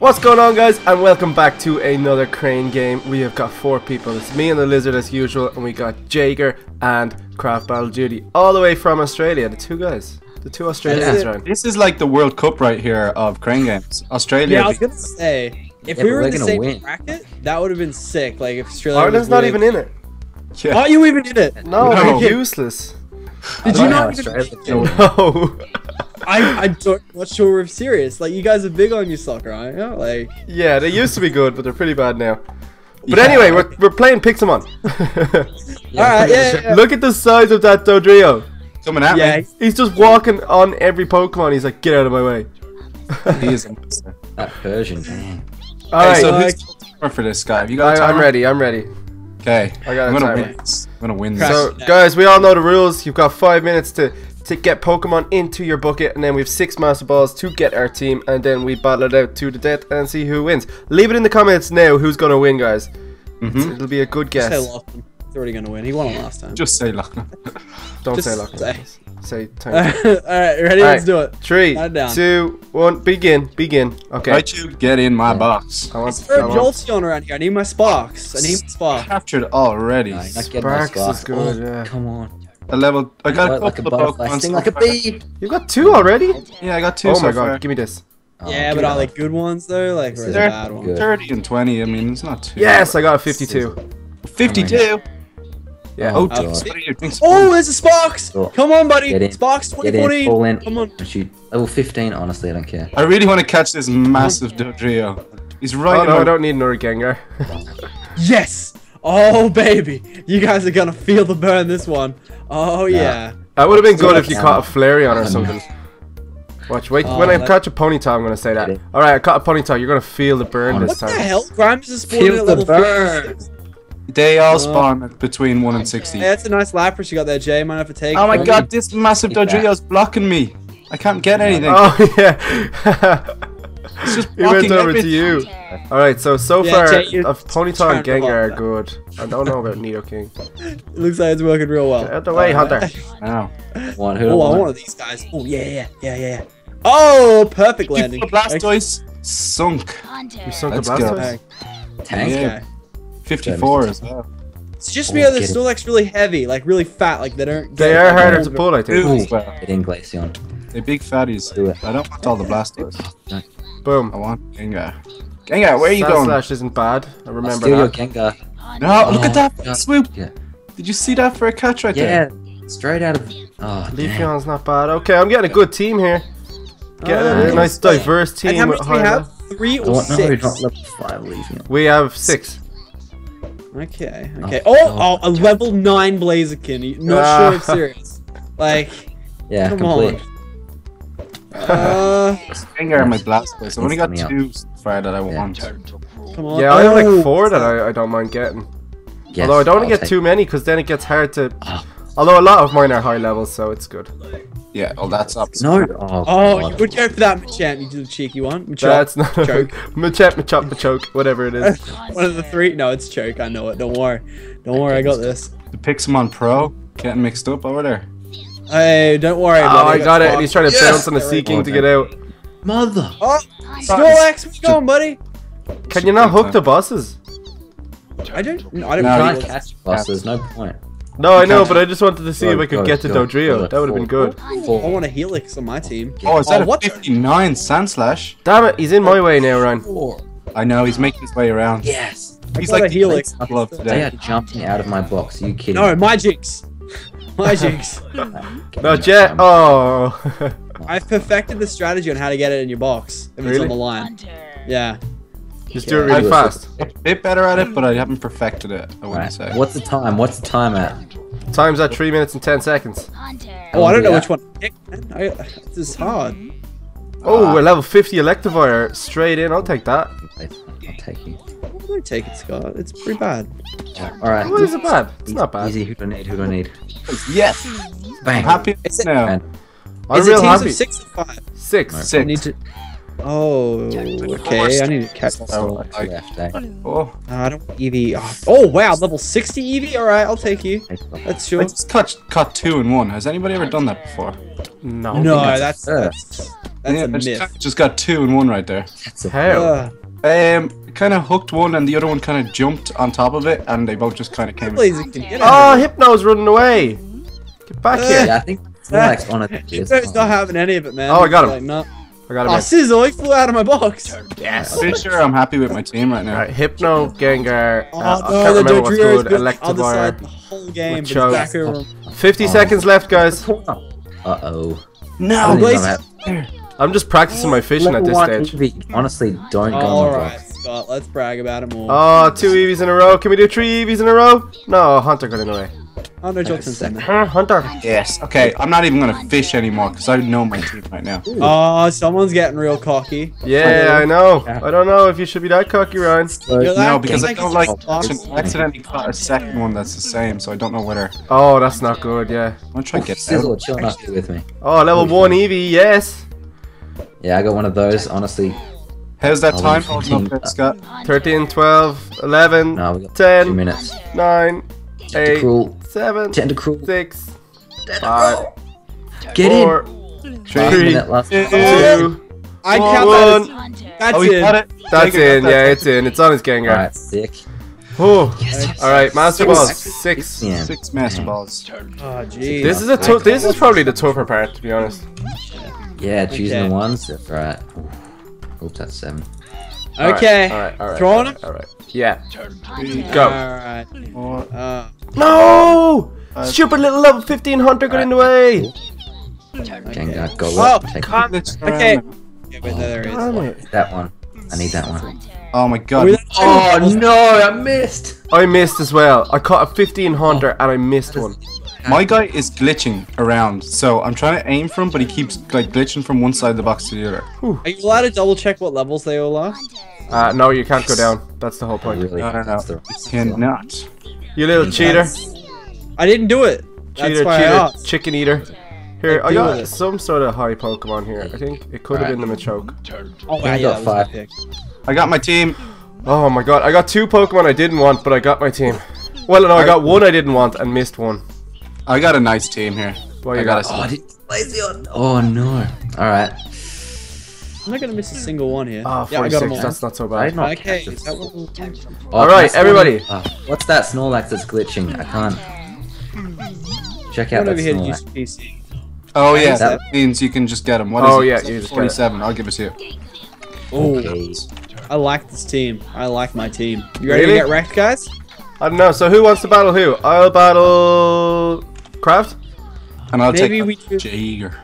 What's going on, guys, and welcome back to another crane game. We have got four people. It's me and the lizard as usual, and we got Jager and CraftBattleDuty all the way from Australia. The two Australians, right? This is like the World Cup right here of crane games. Australia. Yeah, I was gonna say, if we were in the same bracket, that would have been sick. Like, if Australia. Ireland's not even in it. Yeah. Aren't you even in it? No, they're useless. Did you not? No. I'm not sure if serious. Like, you guys are big on your soccer, aren't you? Like, yeah, they used to be good, but they're pretty bad now. But yeah, anyway, we're playing Pixelmon. Yeah. All right, yeah. Look at the size of that Dodrio. Coming at me. He's just walking on every Pokemon. He's like, get out of my way. He is that Persian. All right, so who's for this guy? Have you got a timer? I'm ready. Okay, I'm gonna win this. So, guys, we all know the rules. You've got 5 minutes to get Pokemon into your bucket, and then we have 6 Master Balls to get our team, and then we battle it out to the death and see who wins. Leave it in the comments now who's gonna win, guys. It'll be a good guess. Just say Lachlan. He's already gonna win. He won last time. Just say Lachlan. Don't say time. Alright, ready? Let's do it. 3, 2, 1, begin. Okay. Right, you get in my box. Is there a Jolteon around here? I need my Sparks. Captured already. No, Sparks is good, yeah. Come on. I got a couple of Pokemon. Sting like a bee. You got 2 already? Yeah, I got 2. Oh my god, give me this. Yeah, but are they good ones though? Like, really bad ones. 30 and 20, I mean, it's not too. Yes, I got a 52. 52? Yeah. Oh, there's a Sparks! Come on, buddy! Sparks 2014! Come on. Level 15, honestly, I don't care. I really want to catch this massive Dodrio. He's right. Oh, no, I don't need another Gengar. Yes! Oh, baby! You guys are gonna feel the burn this one. Oh, yeah. That would have been good if you caught a Flareon or something. Watch, when I catch a Ponyta, I'm gonna say that. Alright, I caught a Ponyta. You're gonna feel the burn this time. What the hell? Grimes is spawning at level 4. They all spawn between 1 and 60. Yeah, that's a nice Lapras you got there, Jay. Might have to take it. Oh my god, this massive Dodrio's blocking me. I can't get anything. Oh, yeah. It's just blocking everything. It went over to you. Alright, so far, Ponyta and Gengar are good. I don't know about Nidoking. It looks like it's working real well. Get out the way, Hunter. Oh, one of these guys. Oh, yeah. Oh, perfect landing. The Blastoise sunk. You sunk the Blastoise? Tank. Yeah. 54 as well. It's just because the Snorlax really heavy, like really fat, like they don't. They are harder to pull, I think. Getting Glaceon. They're big fatties. Do it. I don't want all the Blastoise. No. Boom. I want Gengar. Gengar, where are you going? Sandslash isn't bad. I remember that. Gengar. No, look at that swoop. Yeah. Did you see that for a catch right there? Yeah, straight out of. Oh, Leafeon's not bad. Okay, I'm getting a good team here. Getting a nice diverse team. And how much do we have? 3 or 6? No, we've got level 5 Leafeon. We have 6. Okay. A level 9 Blaziken. Not sure if serious. Like, yeah, come on. Gengar and my Blastoise. I've only got 2 so far that I want. Come on. Yeah, I have like 4 that I don't mind getting. Yes, although I don't want to get too many because then it gets hard to. Although a lot of mine are high levels, so it's good. Yeah, oh, that's up. No. Oh, you would go for that Machamp, you little cheeky one. Machop, that's not choke. Machoke, whatever it is. One of the 3. No, it's choke. I know it. Don't worry. Don't worry. I got this. The Pixelmon Pro getting mixed up over there. Hey, don't worry. Oh, buddy. I got it. And he's trying to bounce on the Sea King to get out. Mother. Oh, Snorlax, what's going, buddy? Can you not hook the bosses? I don't try to catch bosses. No point. No, I know, but I just wanted to see if I could get to Dodrio. That would have been good. I want a Helix on my team. Oh, is that a 59 Sandslash? Damn it, he's in my way now, Ryan. I know, he's making his way around. Yes! He's like a Helix. They are jumping out of my box, are you kidding? No, my Jinx! My Jinx! Not yet! Oh! I've perfected the strategy on how to get it in your box. If it's on the line. Yeah. Just do it really fast. I'm a bit better at it, but I haven't perfected it, I wouldn't say. What's the time? What's the time at? Time's at 3 minutes and 10 seconds. Oh, I don't know which one to pick, man. This is hard. Oh, we're level 50 Electivire. Straight in. I'll take that. I'll take you. I don't take it, Scott. It's pretty bad. Alright. What is it bad? It's not bad. Easy. Who do I need? Yes! Bang. Happy now. I'm real happy. 6 or 5? 6. Oh, okay. I need to catch this one. Oh, I don't want Eevee. Oh, wow, level 60 Eevee? Alright, I'll take you. That's sure. I just caught 2 in 1. Has anybody ever done that before? No, that's That's a myth. Just got two and one right there. That's a hell. Kind of hooked one and the other one kind of jumped on top of it and they both just kind of came. Oh, Hypno's running away. Get back here. Yeah, I think Snorlax on it. Hypno's not having any of it, man. Oh, I got him. Like, no. I got him. Oh, Sizzle, he flew out of my box. Yes. I'm pretty sure I'm happy with my team right now. All right, Hypno, Gengar, I can't remember what's good, Electivire, the whole game, Machoke. Back over. 50 seconds left, guys. Uh-oh. No, I'm just practicing my fishing at this stage. Eevee. Honestly, don't go on the box. Scott, let's brag about it more. Oh, 2 Eevees in a row. Can we do 3 Eevees in a row? No, Hunter got in the way. Hunter Jolteon's in there. Hunter. Yes. Okay, I'm not even gonna fish anymore because I know my team right now. Oh, someone's getting real cocky. Yeah, I know. I don't know if you should be that cocky, Ryan. No, because I don't like to accidentally caught a second one that's the same, so I don't know whether. Oh, that's not good. Yeah. I'm gonna try to get that. Chill out with me. Oh, level 1 Eevee. Yes. Yeah, I got one of those. Honestly. How's that time holding up there, Scott? 13, 12, 11, no, 10, 9, Tentacool. 8, 7, Tentacool. 6, Tentacool. 5, get 4, in. 3, 2, 1. I count that. That's it. That's in, yeah, it's in. It's on his Gengar. Alright, sick. Yes. Alright, Master Balls. 6. Yeah. 6 Master Balls. Oh, jeez. This is probably the tougher part, to be honest. Yeah, choosing the ones. That's right. Oops, that's 7. Okay. All right. Throwing him? All right. Yeah. Go. All right. No! Stupid little level 15 Hunter got in the way. Gengar, go up. Okay. That one. I need that one. Oh my god. Oh no, I missed. I missed as well. I caught a 15 Hunter and I missed one. My guy is glitching around, so I'm trying to aim for him, but he keeps like glitching from one side of the box to the other. Are you allowed to double check what levels they all are? No, you can't go down. That's the whole point. No. You cannot. You little cheater. I didn't do it. Cheater, cheater, chicken eater. Here, I got some sort of high Pokemon here. I think it could have been the Machoke. Oh, I got 5. I got my team. Oh my god, I got 2 Pokemon I didn't want, but I got my team. Well, no, I got 1 I didn't want and missed 1. I got a nice team here. Well, you oh no! All right. I'm not gonna miss a single one here. Ah, 46. That's not so bad. Okay. All right, everybody. What's that Snorlax that's glitching? I can't. Check out that Snorlax. Oh yeah, that means you can just get him. What is it? Yeah, 47. I'll give it to you. Oh, I like this team. I like my team. You ready to get wrecked, guys? I don't know. So who wants to battle who? I'll battle. Craft? And I'll take Jager.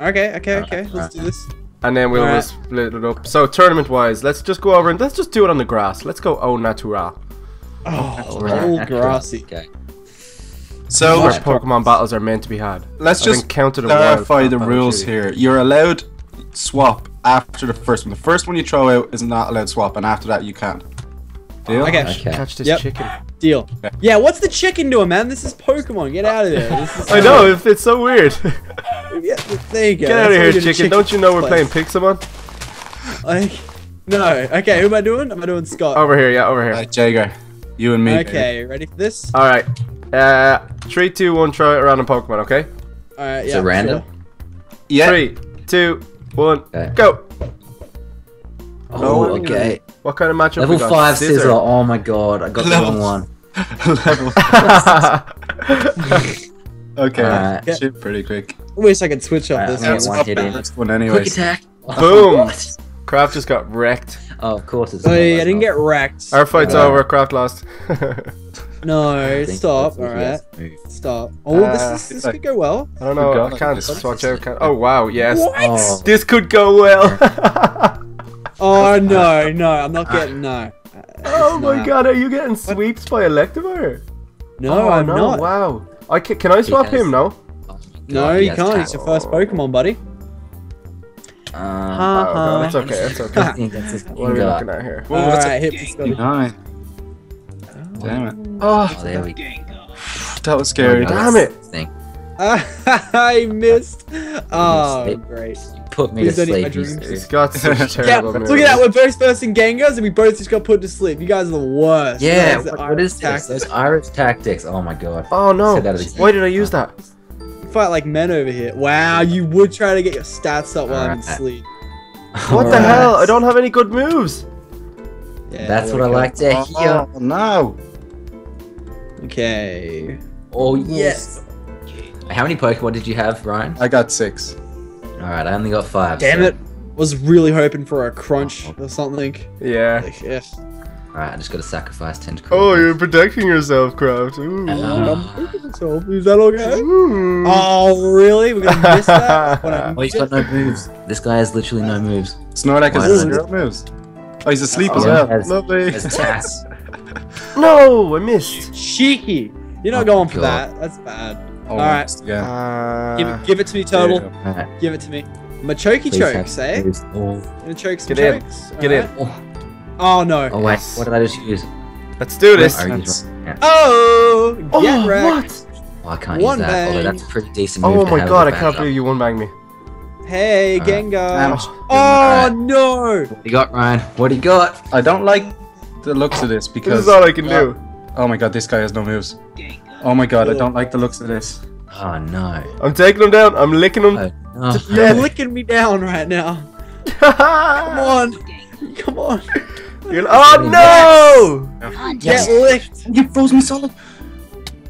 Okay. Let's do this. And then we'll split it up. So tournament-wise, let's just go over and let's just do it on the grass. Let's go au natural. Oh, grassy. Okay. So our Pokemon battles are meant to be had. Let's just clarify the rules here. You're allowed swap after the first one. The first one you throw out is not allowed swap, and after that you can. Deal? Okay. Catch this chicken. Deal. Okay. Yeah, what's the chicken doing, man? This is Pokemon. Get out of there. This is I know, it's so weird. Yeah, there you go. Get out of here, chicken. Don't you know we're playing Pixelmon? No. Okay, who am I doing? Am I doing Scott? Over here, yeah, over here. Jager, you and me. Okay, ready for this? All right. 3, 2, 1, try it around a Pokemon, okay? All right, yeah. Is it random? Sure. Yeah. 3, 2, 1, go. Oh, okay. What kind of matchup? Level 5 Scissor. Oh my god, I got the wrong one. Level 5. Okay, shit pretty quick. I wish I could switch up this one anyway. Quick attack. Boom! Craft just got wrecked. Oh, of course it's. Hey, I didn't get wrecked. Our fight's over. Craft lost. No, stop. All right, stop. Oh, this could go well. I don't know. I can't swatch out. Oh wow, yes. What? This could go well. Oh no, I'm not getting Oh my god, are you getting sweeps by Electivire? No, I'm not. Wow. Can I swap him now? No, you can't. He's your first Pokemon, buddy. That's okay, that's okay. What are we looking at here? Alright, hit this guy. Damn it. Oh, there we go. That was scary. Damn it. I missed. Oh, great. Put me to sleep. It's got such terrible moves. Look at that, we're both bursting Gengars and we both just got put to sleep. You guys are the worst. Yeah, what is this? Those Irish tactics. Oh my god. Oh no. Why did I use that? fight like men over here. Wow, you would try to get your stats up while I'm asleep. What the hell? I don't have any good moves. Yeah, that's what I like to hear. Oh, no. Okay. Oh, yes. How many Pokemon did you have, Ryan? I got 6. Alright, I only got 5. Damn it. Was really hoping for a crunch or something. Yeah. Like, yeah. Alright, I just gotta sacrifice Tentacool. Oh, you're protecting yourself, Kraft. Ooh. I'm protecting myself. Is that okay? Ooh. Oh, really? We're gonna miss that? Oh, he's got no moves. This guy has literally no moves. Snorlax has zero moves. Oh, he's asleep as well. Has, lovely. Has Tass. No, I missed. Cheeky. You're not going for that. That's bad. Oh, alright. Yeah. Give it to me, Turtle. Yeah. Right. Give it to me. Machoke chokes, eh? Machoke chokes. Get in. Oh no! Oh wait, what did I just use? Let's do this! Oh! Get wrecked! What? Oh, I can't use that, although that's a pretty decent move. Oh my god, I can't believe you one-banged me. Hey, Gengar! Oh no! What do you got, Ryan? What do you got? I don't like the looks of this because... This is all I can do. Oh my god, this guy has no moves. Oh my god, I don't like the looks of this. Oh no. I'm taking him down, I'm licking him. You're licking me down right now. Come on! Come on! You're oh no! Get licked! You froze me solid!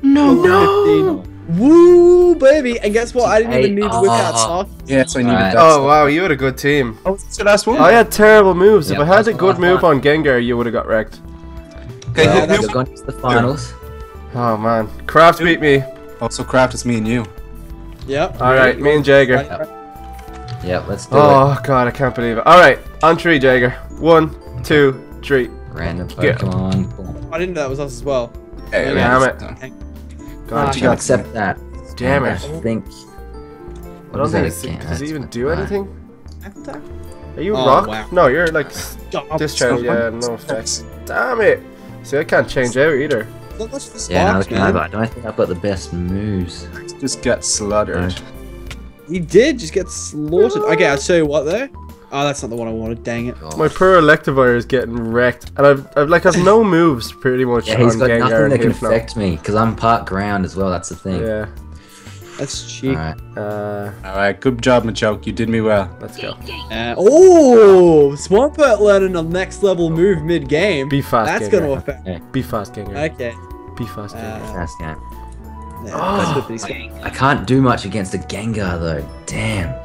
No! No! Woo, baby! And guess what? I didn't even need to whip out socks. Yeah, so I needed that. Oh, wow, you had a good team. Oh, that's the last one. I had terrible moves. If I had a good move on Gengar, you would have got wrecked. Okay, well, we've gone to the finals. Oh, man. Kraft beat me. Also, Kraft is me and you. Yep. Alright, me and Jager. Yep, let's do it. Oh, god, I can't believe it. Alright, on three, Jager. 1, 2, 3. Random Pokemon. Go. I didn't know that was us as well. Hey, damn it. God, you gotta accept that. Damn it. I think. What is that again? Does he even do anything? Are you rock? Wow. No, you're like. Discharge. Yeah, no effects. Damn it. See, I can't change out either. Yeah, no, I can't, but I don't think I've got the best moves. Just get slaughtered. You did just get slaughtered. Okay, I'll tell you what though. Oh, that's not the one I wanted. Dang it! My poor Electivire is getting wrecked, and I've no moves pretty much. Yeah, he's got Gengar nothing that can affect me because I'm part ground as well. That's the thing. Yeah, that's cheap. All right, good job, Machoke. You did me well. Let's go. Oh, Swampert learning a next level move mid game. Be fast. That's gonna affect. Yeah. Be fast, Gengar. Okay. Be fast, Gengar. Yeah, I can't do much against a Gengar though. Damn.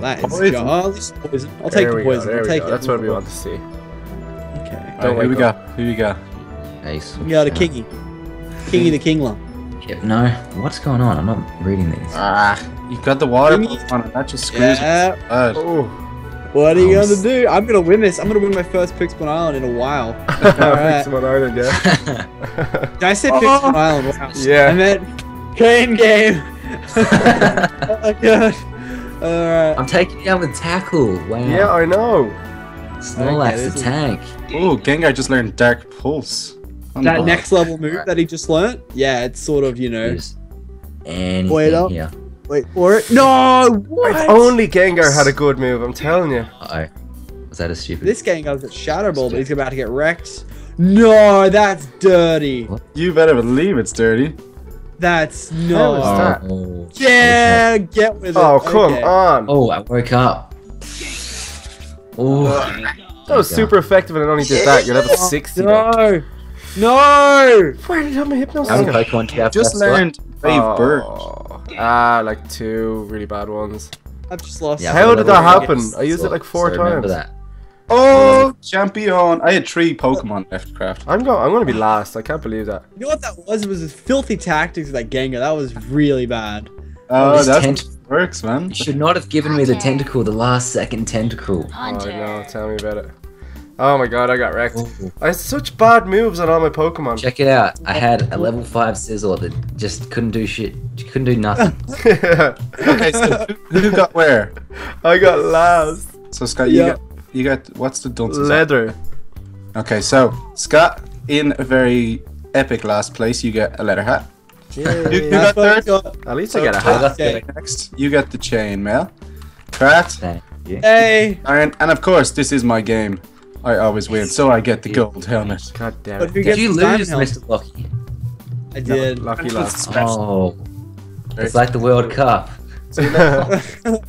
That is poison. I'll take the poison. I'll take it. That's what we want to see. Okay. Right, here we go. Here we go. Ace. We got a Kingy. Kingy the Kingler. Yep, no. What's going on? I'm not reading these. Ah. You've got the water on it. That just screws it. Oh. What are you going to do? I'm going to win this. I'm going to win my first Pixelmon Island in a while. Pixelmon Island, yeah. Did I say Pixelmon Island? Wow. Yeah. I meant game. Oh my god. Alright. I'm taking it down with Tackle. Wow. Yeah, I know. Snorlax the tank. Oh, Gengar just learned Dark Pulse. That next level move that he just learnt. Yeah, it's sort of, you know. Wait up. Here. Wait for it. No! What? If only Gengar had a good move, I'm telling you. Uh oh. Was that a stupid? This Gengar's at Shadow Ball, but he's about to get wrecked. No, that's dirty. What? You better believe it's dirty. That's not. Oh, yeah, get with it. Oh, come on. Oh, I woke up. Oh, that was super effective, and I only did that. You're level 60. No, no. Where did my Hypno? I just learned Brave Bird. Like 2 really bad ones. I've just lost. Yeah, how did that happen? I used it like 4 times. That. Oh, champion! I had 3 Pokemon left, Kraft. I'm gonna be last. I can't believe that. You know what that was? It was his filthy tactics of that Gengar. That was really bad. Oh, that works, man. You should not have given me the Tentacool, the last second Tentacool. Oh no, tell me about it. Oh my god, I got wrecked. Ooh. I had such bad moves on all my Pokemon. Check it out. I had a level 5 Scizor that just couldn't do shit. Couldn't do nothing. Okay, so who got where? I got last. So Scott, you got... You got what's the letter? Okay, so Scott in a very epic last place. You get a letter hat. Yeah, you got third. At least I got a hat. Okay. Next, you got the chainmail. Kraft. Hey. Iron, and of course, this is my game. I always win, so I get the gold helmet. God damn it! Did you lose, Mr. Lucky? I did. Lucky last. Oh. It's like the World Cup. Well,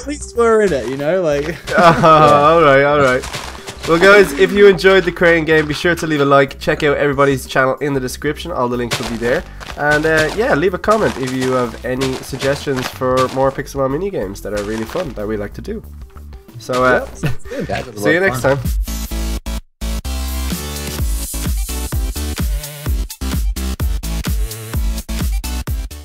at least we're in it, you know, like. Alright, alright. Well guys, if you enjoyed the Crayon game, be sure to leave a like, check out everybody's channel in the description, all the links will be there. And yeah, leave a comment if you have any suggestions for more Pixelmon minigames that are really fun, that we like to do. So, see you next time.